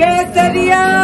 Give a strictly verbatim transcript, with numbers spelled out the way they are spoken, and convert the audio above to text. केसरिया।